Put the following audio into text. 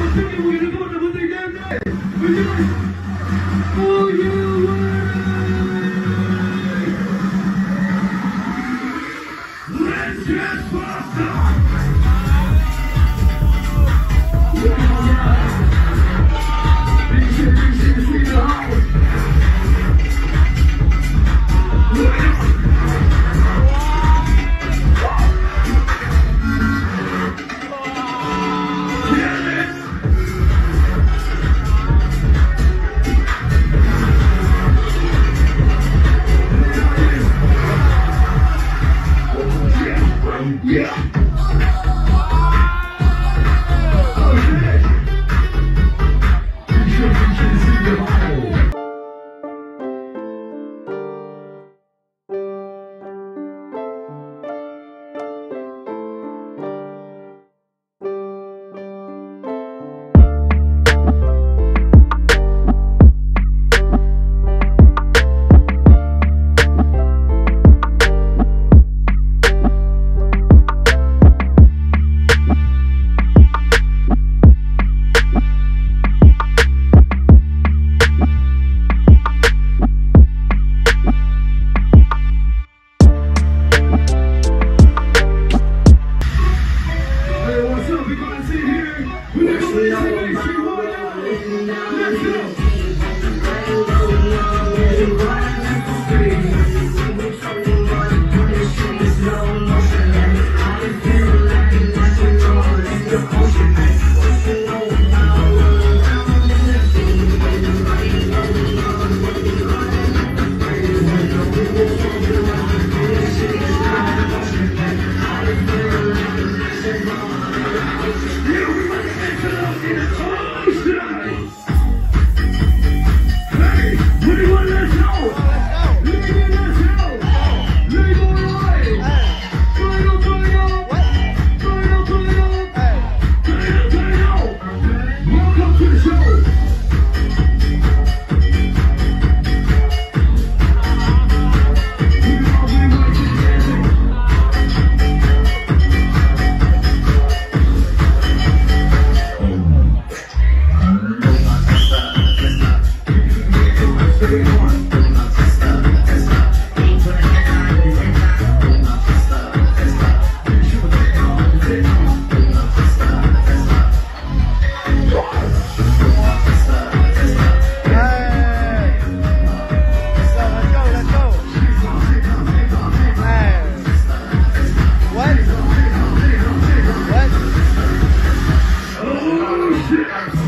was thinking we were going to go another thing damn day. We're just like, oh, you way. Let's just bust up. Big shit, yeah.